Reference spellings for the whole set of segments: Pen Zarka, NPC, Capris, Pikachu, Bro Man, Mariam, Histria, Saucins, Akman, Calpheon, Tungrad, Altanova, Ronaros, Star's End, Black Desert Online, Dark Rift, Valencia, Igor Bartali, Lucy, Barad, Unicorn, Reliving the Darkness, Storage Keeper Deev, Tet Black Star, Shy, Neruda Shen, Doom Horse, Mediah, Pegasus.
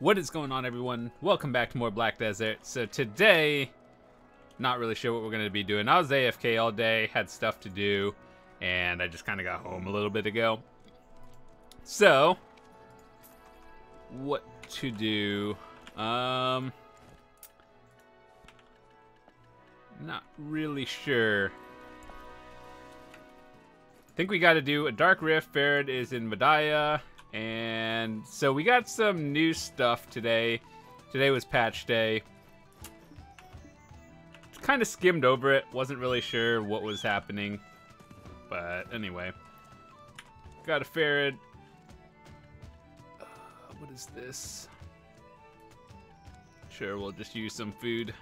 What is going on, everyone? Welcome back to more Black Desert. So today, not really sure what we're going to be doing. I was AFK all day, had stuff to do, and I just kind of got home a little bit ago. So, what to do? Not really sure. I think we got to do a Dark Rift. Barad is in Mediah. And so we got some new stuff today. Today was patch day. Kind of skimmed over it. Wasn't really sure what was happening. But anyway. Got a Barad. What is this? Sure, we'll just use some food.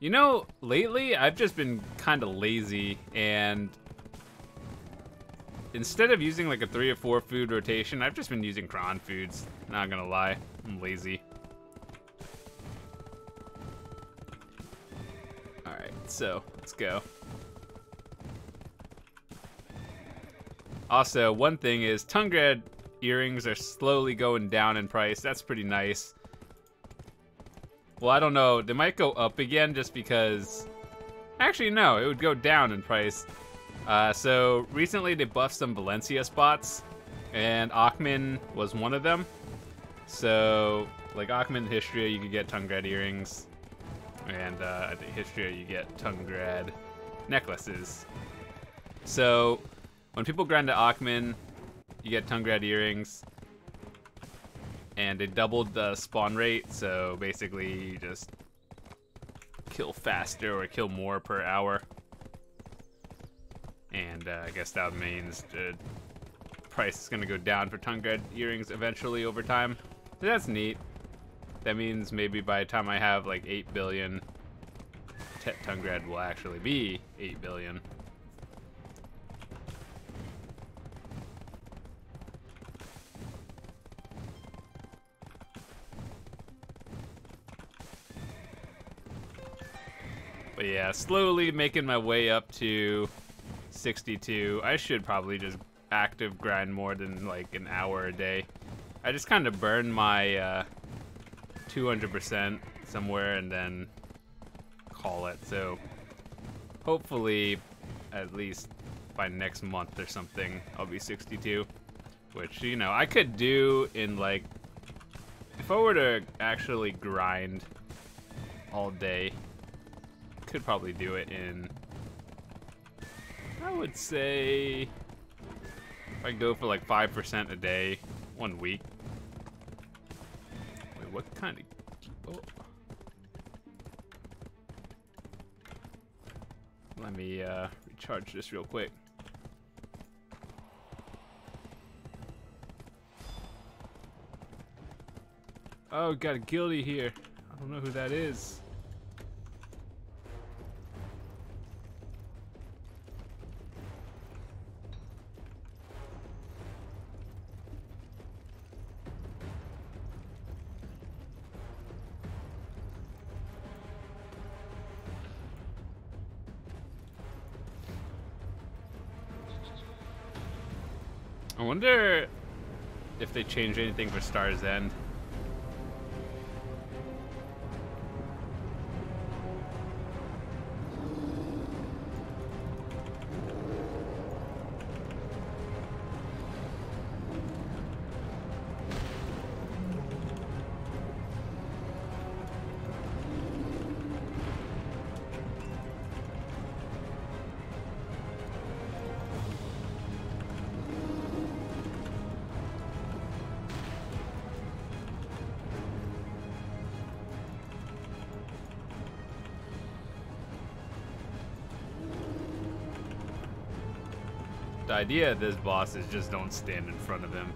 You know, lately I've just been kind of lazy, and instead of using like a 3 or 4 food rotation, I've just been using cron foods. Not gonna lie, I'm lazy. Alright, so let's go. Also, one thing is Tungrad earrings are slowly going down in price. That's pretty nice. Well, I don't know. They might go up again just because... Actually, no. It would go down in price. So, recently they buffed some Valencia spots, and Akman was one of them. So, like Akman Histria, you could get Tungrad earrings. And at Histria, you get Tungrad necklaces. So, when people grind to Akman, you get Tungrad earrings. And they doubled the spawn rate, so basically you just kill faster or kill more per hour. And I guess that means the price is going to go down for Tungrad earrings eventually over time. So that's neat. That means maybe by the time I have like 8 billion, Tet Tungrad will actually be 8 billion. But yeah, slowly making my way up to 62. I should probably just active grind more than like an hour a day. I just kind of burn my 200% somewhere and then call it. So hopefully at least by next month or something, I'll be 62. Which, you know, I could do in like... If I were to actually grind all day... Could probably do it in, I would say, if I go for like 5% a day, 1 week. Wait, what kind of... Oh. Let me recharge this real quick. Oh, got a guilty here. I don't know who that is. I wonder if they changed anything for Star's End. The idea of this boss is just don't stand in front of him.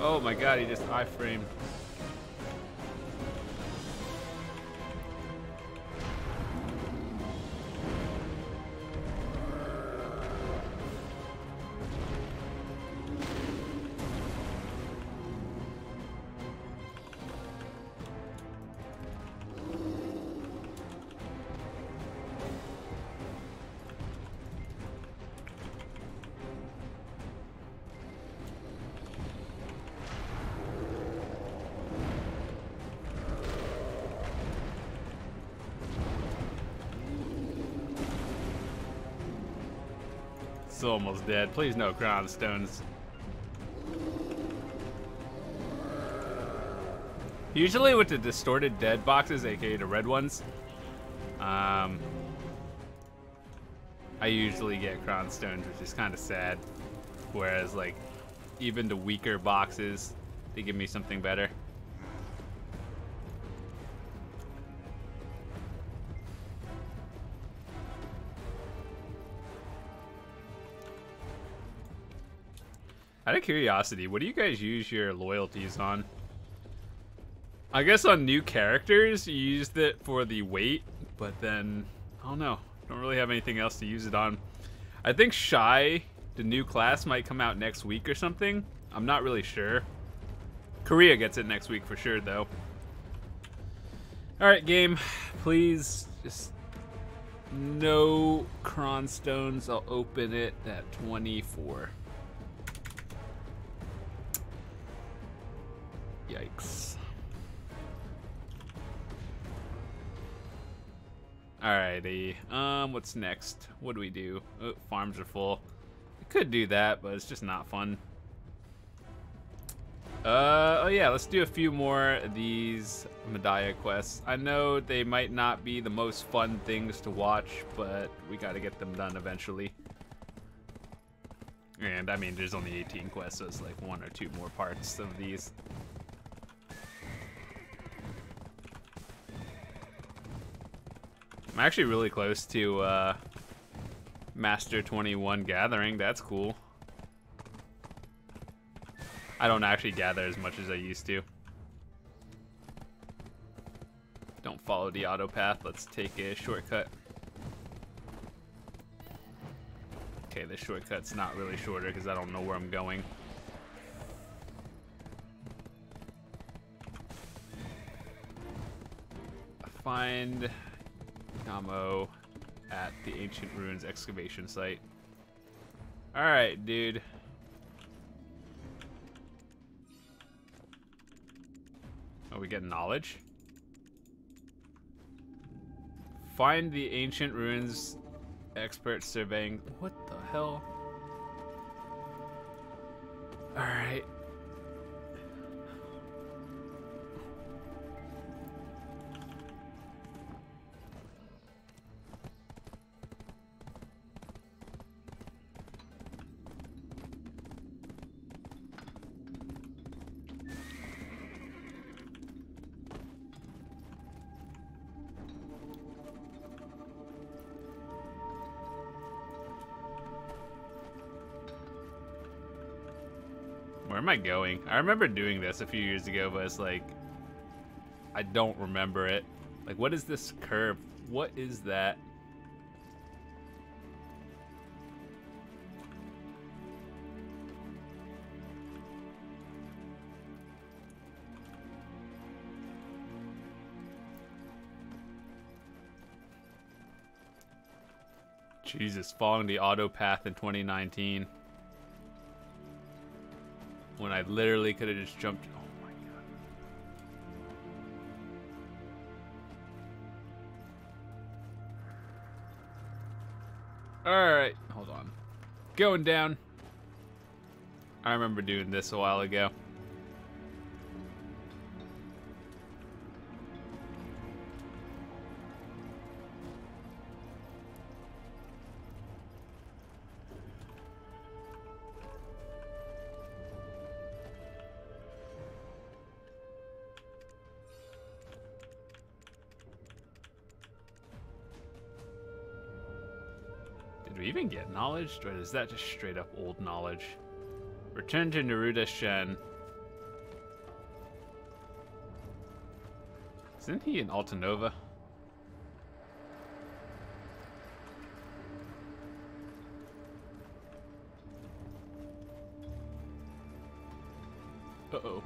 Oh my god, he just I-framed. almost dead. Please no crownstones. Usually with the distorted dead boxes, aka the red ones, I usually get crownstones, which is kind of sad. Whereas like even the weaker boxes, they give me something better. Out of curiosity, what do you guys use your loyalties on? I guess on new characters, you used it for the weight, but then, I don't know. Don't really have anything else to use it on. I think Shy, the new class, might come out next week or something. I'm not really sure. Korea gets it next week for sure, though. Alright, game. Please, just no cronstones. I'll open it at 24. Yikes. Alrighty, what's next? What do we do? Oh, farms are full. I could do that, but it's just not fun. Oh yeah, let's do a few more of these Mediah quests. I know they might not be the most fun things to watch, but we gotta get them done eventually. And I mean, there's only 18 quests, so it's like one or two more parts of these. I'm actually really close to Master 21 gathering. That's cool. I don't actually gather as much as I used to. Don't follow the auto path. Let's take a shortcut. Okay, this shortcut's not really shorter because I don't know where I'm going. Find Camo at the Ancient Ruins excavation site. Alright, dude. Oh, we get knowledge. Find the Ancient Ruins expert surveying. What the hell? Alright. Where am I going? I remember doing this a few years ago, but it's like I don't remember it. Like, what is this curve? What is that? Jesus, following the auto path in 2019. When I literally could have just jumped. Oh my god. Alright, hold on. Going down. I remember doing this a while ago. Knowledge, or is that just straight up old knowledge? Return to Neruda Shen. Isn't he in Altanova? Uh-oh.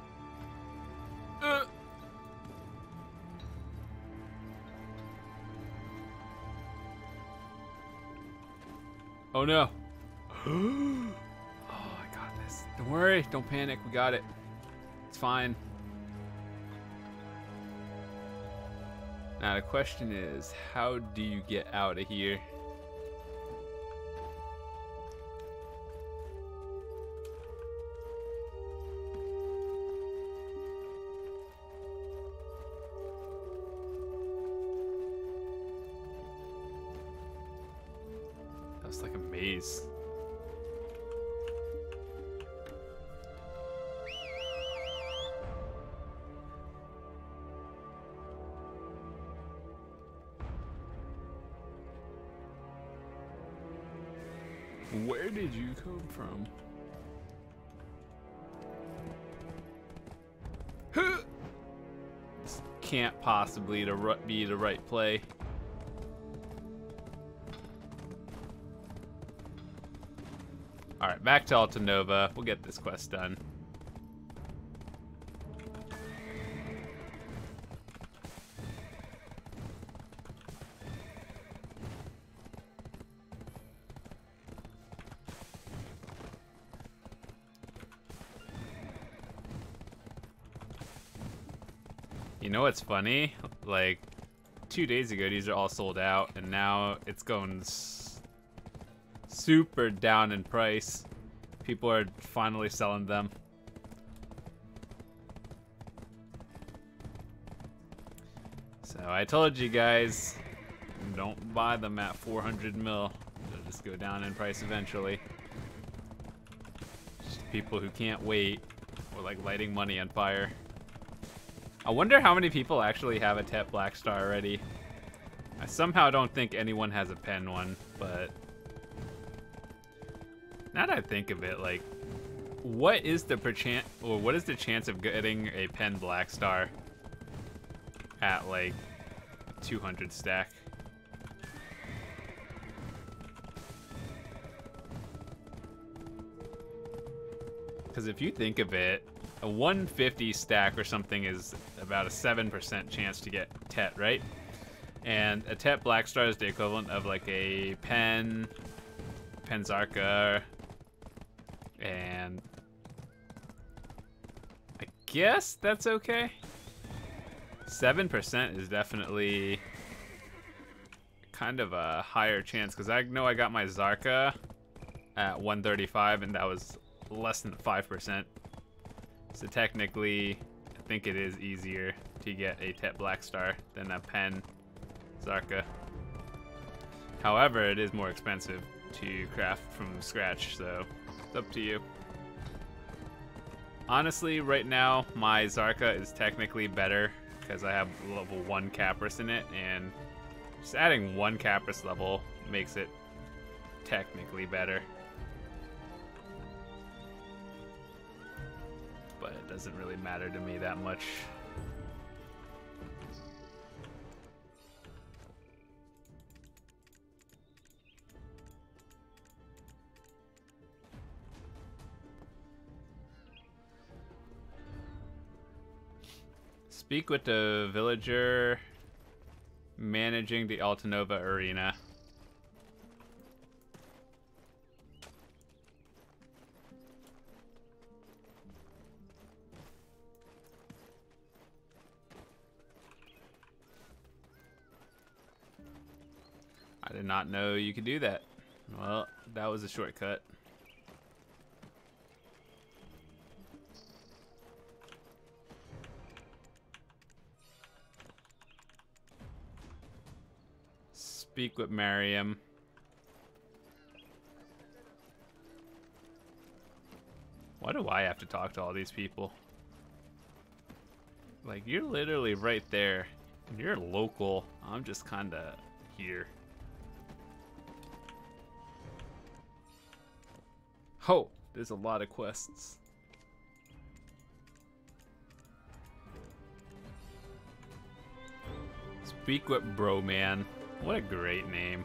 Oh no. Oh, I got this. Don't worry. Don't panic. We got it. It's fine. Now the question is, how do you get out of here? Jeez. Where did you come from? This can't possibly be the right play. Alright, back to Altanova. We'll get this quest done. You know what's funny? Like, 2 days ago, these are all sold out, and now it's going super down in price. People are finally selling them. So I told you guys, don't buy them at 400 mil. They'll just go down in price eventually. Just people who can't wait, or like lighting money on fire. I wonder how many people actually have a Tet Black Star already. I somehow don't think anyone has a Pen one, but now that I think of it, like, what is the perchance, or what is the chance of getting a Pen Black Star at like 200 stack? Because if you think of it, a 150 stack or something is about a 7% chance to get Tet, right? And a Tet Black Star is the equivalent of like a Pen Zarka, and I guess that's okay. 7% is definitely kind of a higher chance, because I know I got my Zarka at 135 and that was less than 5%. So technically, I think it is easier to get a Tet Black Star than a Pen Zarka. However, it is more expensive to craft from scratch, so it's up to you. Honestly, right now, my Zarka is technically better because I have level 1 Capris in it, and just adding 1 Capris level makes it technically better. But it doesn't really matter to me that much. Speak with the villager managing the Altanova arena. I did not know you could do that. Well, that was a shortcut. Speak with Mariam. Why do I have to talk to all these people? Like, you're literally right there. You're local. I'm just kinda here. Oh, there's a lot of quests. Speak with Bro Man. What a great name.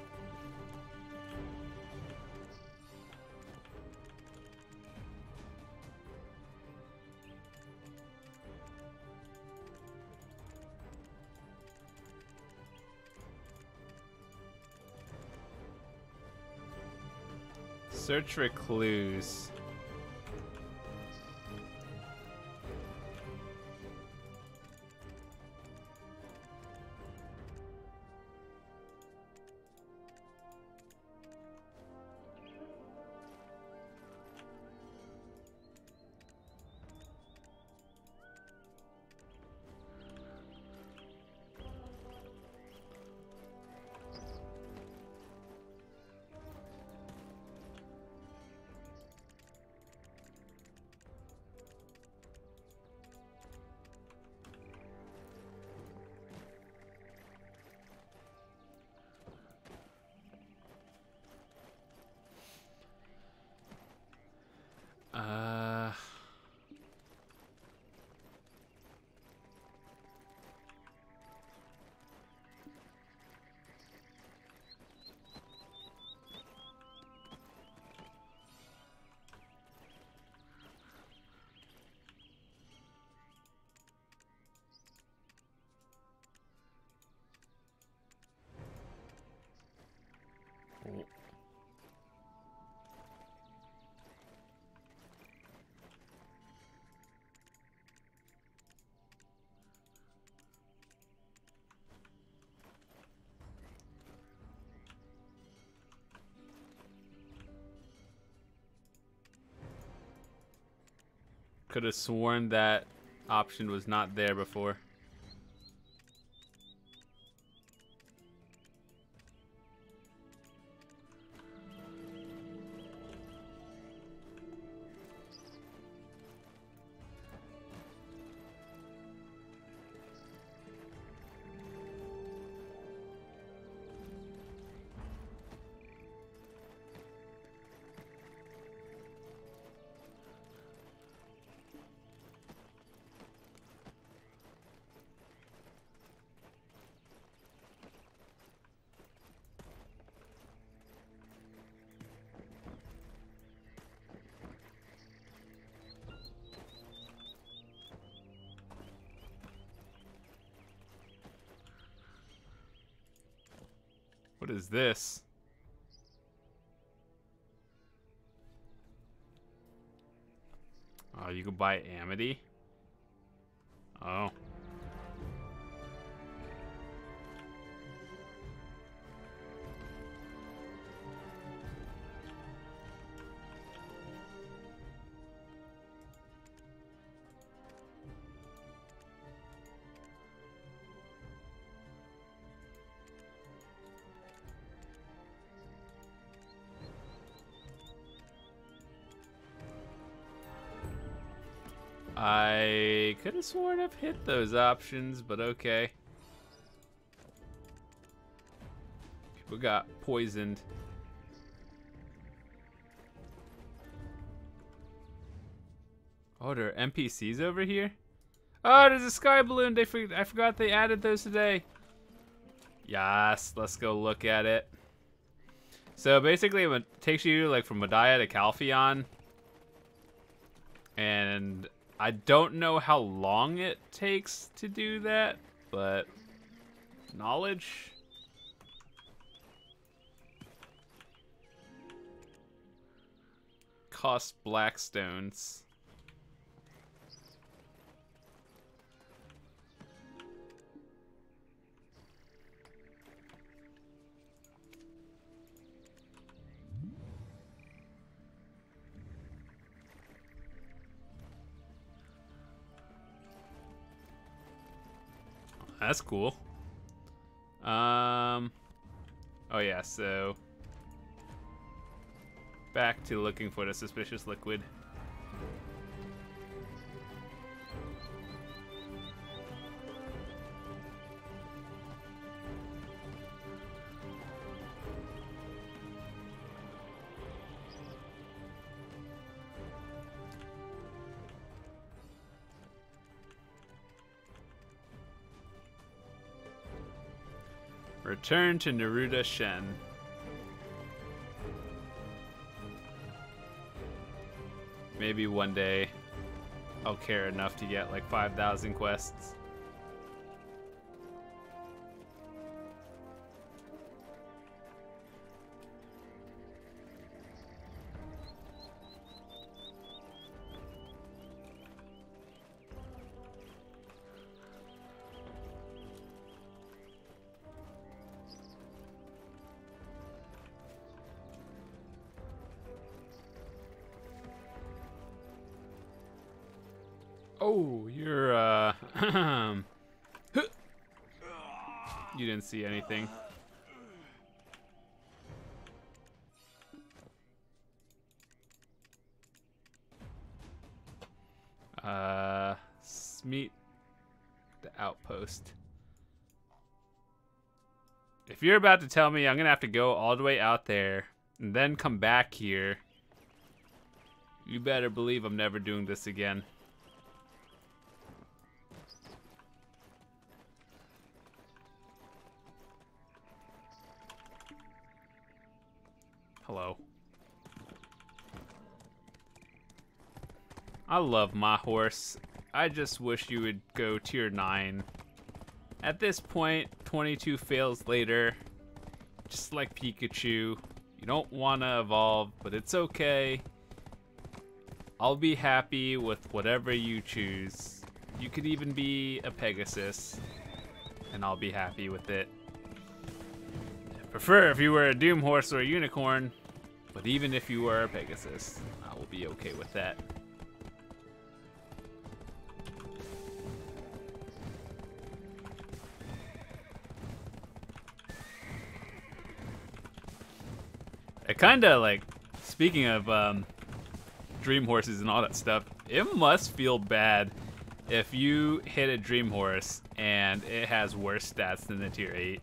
Search for clues. Could have sworn that option was not there before. What is this? Oh, you can buy Amity? Oh. I could have sworn I've hit those options, but okay. People got poisoned. Oh, there are NPCs over here? Oh, there's a sky balloon. I forgot they added those today. Yes, let's go look at it. So basically it takes you like from Mediah to Calpheon. And I don't know how long it takes to do that, but knowledge. Cost black stones. That's cool. Oh yeah, so back to looking for the suspicious liquid. Return to Neruda Shen. Maybe one day I'll care enough to get like 5,000 quests. Oh, you're, you didn't see anything. Meet the outpost. If you're about to tell me I'm gonna have to go all the way out there and then come back here You better believe I'm never doing this again. Hello. I love my horse. I just wish you would go tier 9. At this point, 22 fails later, just like Pikachu, you don't want to evolve, but it's okay. I'll be happy with whatever you choose. You could even be a Pegasus, and I'll be happy with it. I'd prefer if you were a Doom Horse or a Unicorn, but even if you were a Pegasus, I will be okay with that. It kinda like, speaking of dream horses and all that stuff, it must feel bad if you hit a dream horse and it has worse stats than the tier 8.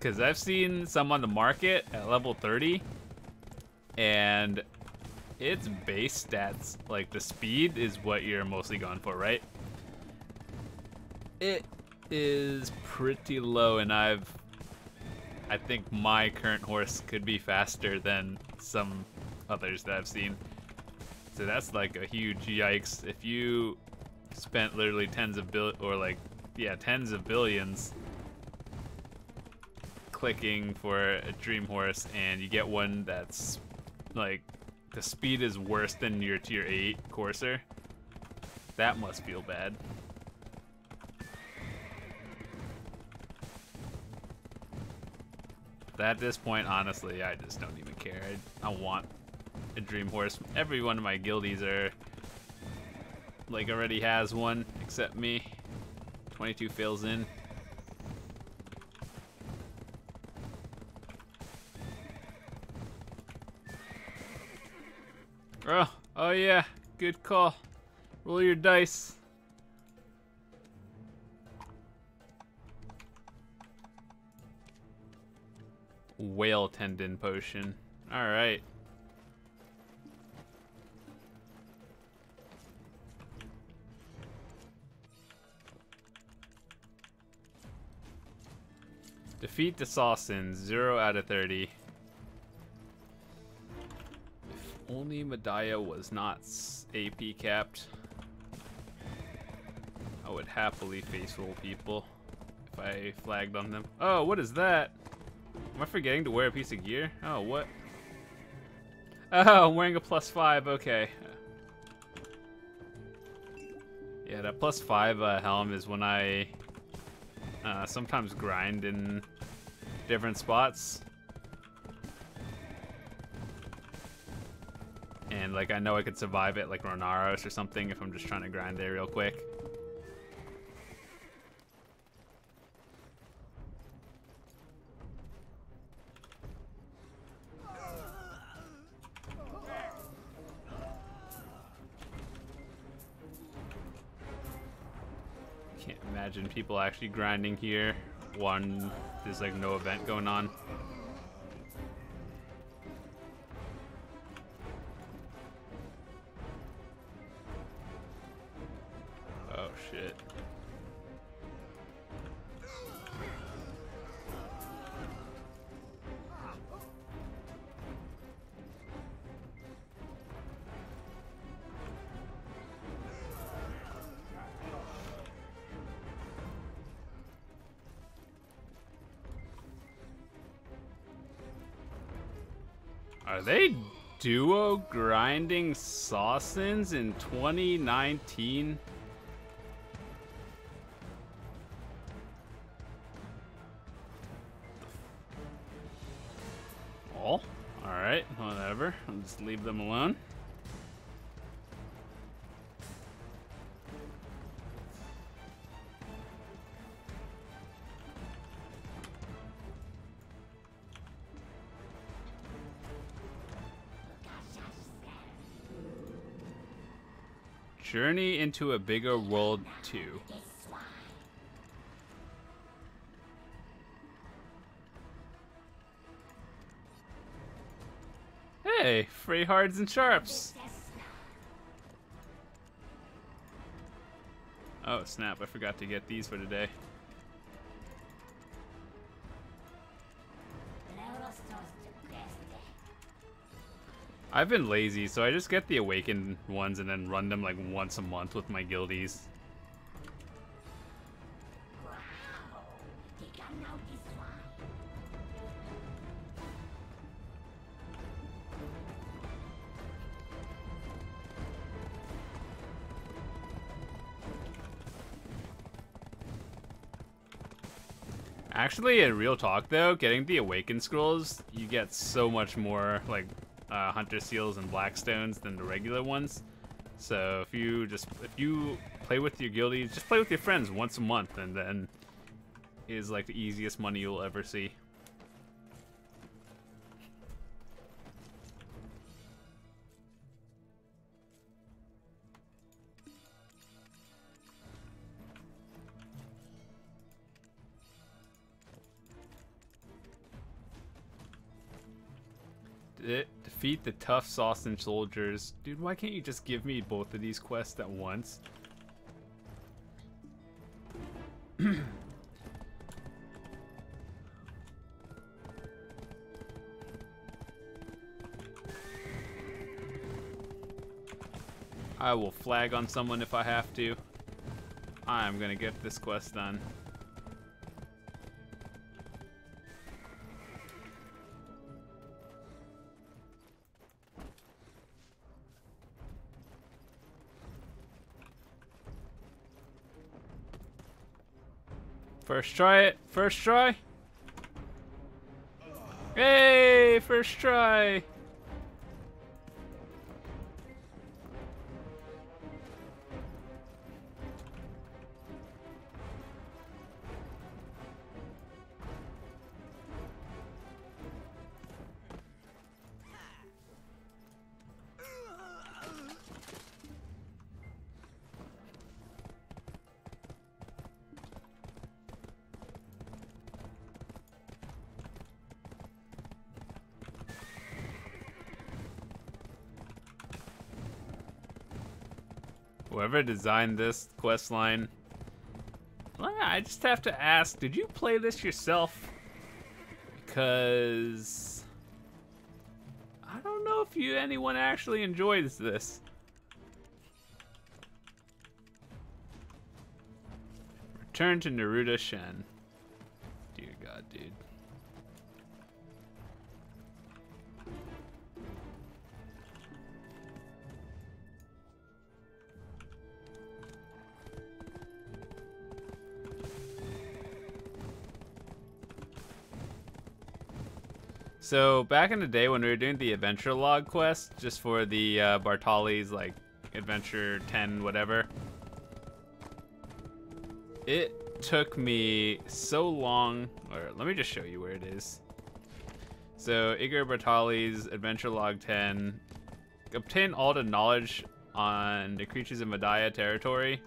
Cause I've seen some on the market at level 30 and its base stats, like the speed is what you're mostly going for, right? It is pretty low, and I think my current horse could be faster than some others that I've seen. So that's like a huge yikes. If you spent literally tens of billions clicking for a dream horse and you get one that's like the speed is worse than your tier 8 courser, that must feel bad. At this point, honestly, I just don't even care. I want a dream horse. Every one of my guildies are like already has one, except me. 22 fails in. Oh yeah, good call. Roll your dice. Whale tendon potion. All right. Defeat the Saucins, 0 out of 30. If only Mediah was not AP capped, I would happily face roll people if I flagged on them. Oh, what is that? Am I forgetting to wear a piece of gear? Oh, what? Oh, I'm wearing a +5, okay. Yeah, that +5 helm is when I sometimes grind in different spots. And like, I know I could survive at like Ronaros or something if I'm just trying to grind there real quick. Imagine people actually grinding here. One, there's like no event going on. Oh shit. Are they duo grinding Saucins in 2019? Alright, whatever. I'll just leave them alone. Journey into a bigger world 2. Hey, play. Free hards and sharps. Oh snap, I forgot to get these for today. I've been lazy, so I just get the awakened ones and then run them like once a month with my guildies. Actually, in real talk though, getting the Awakened Scrolls, you get so much more like Hunter Seals and Blackstones than the regular ones. So if you play with your guildies, just play with your friends once a month, and then it is like the easiest money you'll ever see. Defeat the tough sausage soldiers. Dude, why can't you just give me both of these quests at once? I will flag on someone if I have to. I'm gonna get this quest done. First try it. First try. Hey, first try. Whoever designed this quest line, I just have to ask, did you play this yourself? Because I don't know if anyone actually enjoys this. Return to Neruda Shen. Dear God, dude. So back in the day when we were doing the adventure log quest, just for the Bartali's like adventure 10 whatever, it took me so long. Or let me just show you where it is. So Igor Bartali's adventure log 10, obtain all the knowledge on the creatures in Mediah territory.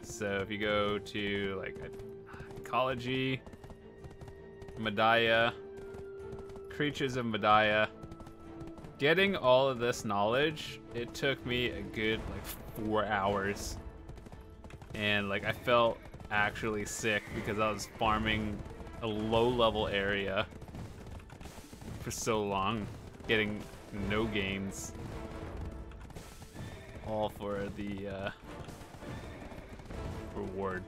So if you go to like ecology, Mediah. Creatures of Mediah. Getting all of this knowledge, it took me a good like 4 hours, and like I felt actually sick because I was farming a low-level area for so long, getting no gains, all for the reward.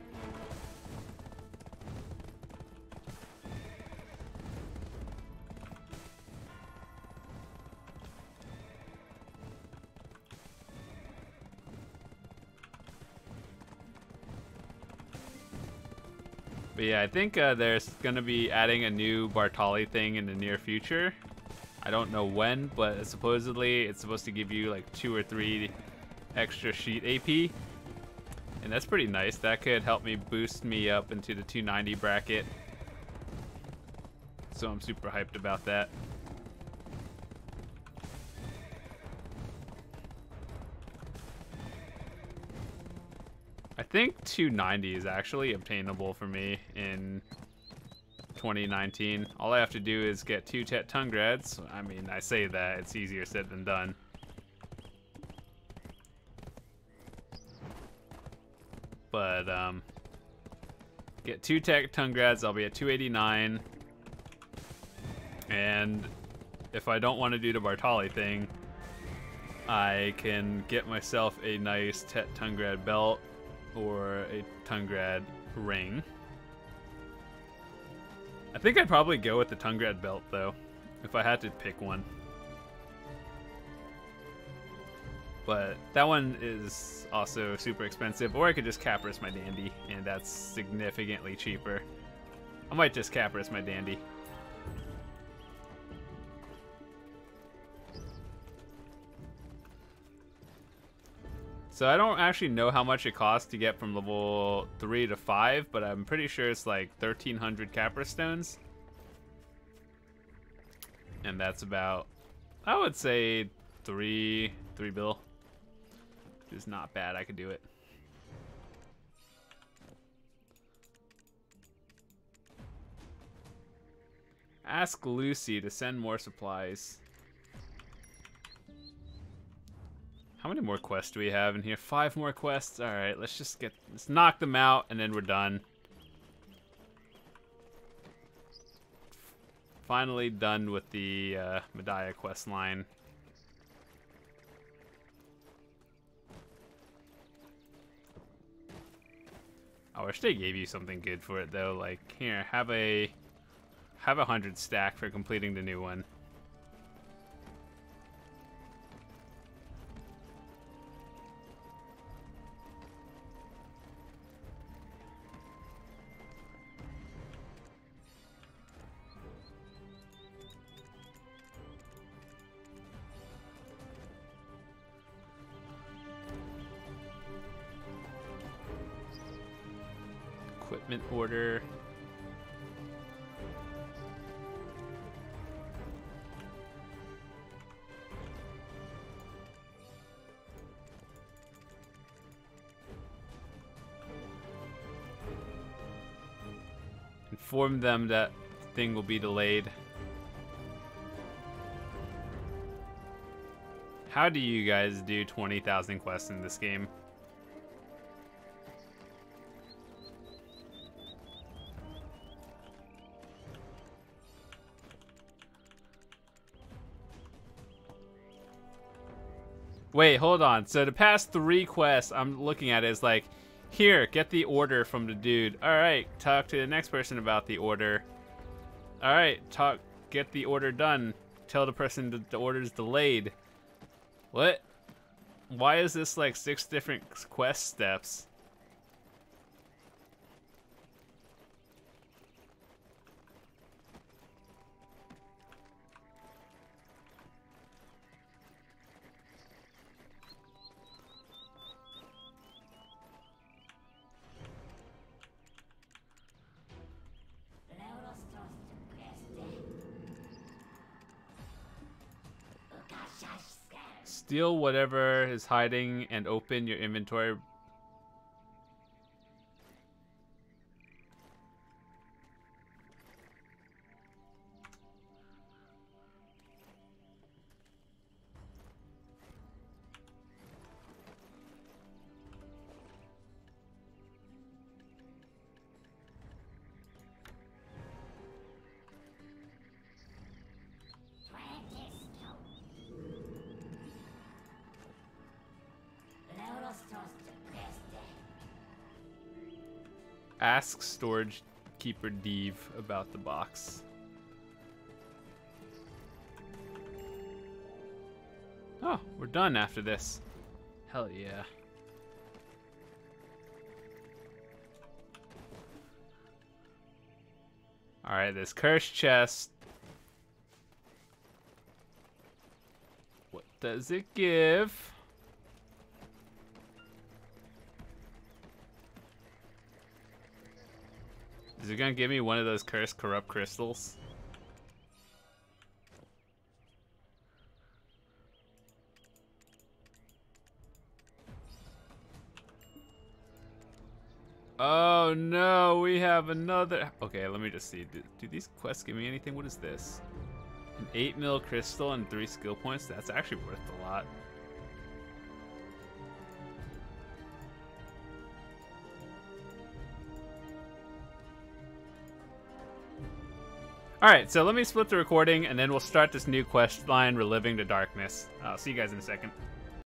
But yeah, I think there's gonna be adding a new Bartali thing in the near future. I don't know when, but supposedly it's supposed to give you like 2 or 3 extra sheet AP. And that's pretty nice. That could help me boost me up into the 290 bracket. So I'm super hyped about that. I think 290 is actually obtainable for me in 2019. All I have to do is get 2 Tet Tungrads. I mean, I say that, it's easier said than done. But, get 2 Tet Tungrads, I'll be at 289. And if I don't want to do the Bartali thing, I can get myself a nice Tet Tungrad belt or a Tungrad ring. I think I'd probably go with the Tungrad belt though, if I had to pick one. But that one is also super expensive, or I could just Capris my dandy, and that's significantly cheaper. I might just Capris my dandy. So I don't actually know how much it costs to get from level 3 to 5, but I'm pretty sure it's like 1,300 Capris stones. And that's about, I would say, three bill. Which is not bad, I could do it. Ask Lucy to send more supplies. How many more quests do we have in here? 5 more quests. All right, let's just get, let's knock them out, and then we're done. Finally done with the Mediah quest line. I wish they gave you something good for it though. Like here, have a 100 stack for completing the new one. Equipment order. Inform them that the thing will be delayed. How do you guys do 20,000 quests in this game? Wait, hold on. So the past 3 quests I'm looking at is like, here, get the order from the dude. All right, talk to the next person about the order. All right, talk, get the order done. Tell the person that the order's delayed. What? Why is this like 6 different quest steps? Steal whatever is hiding and open your inventory. Ask Storage Keeper Deev about the box. Oh, we're done after this. Hell yeah. Alright, this cursed chest. What does it give? Is it gonna give me one of those cursed corrupt crystals? Oh no, we have another. Okay, let me just see. Do these quests give me anything? What is this? An 8 mil crystal and 3 skill points? That's actually worth a lot. Alright, so let me split the recording and then we'll start this new quest line, Reliving the Darkness. I'll see you guys in a second.